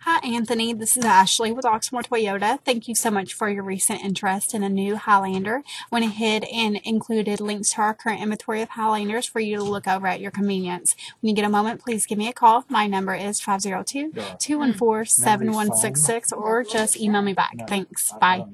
Hi Anthony, this is Ashley with Oxmoor Toyota. Thank you so much for your recent interest in a new Highlander. Went ahead and included links to our current inventory of Highlanders for you to look over at your convenience. When you get a moment, please give me a call. My number is 502-214-7166 or just email me back. Thanks. Bye.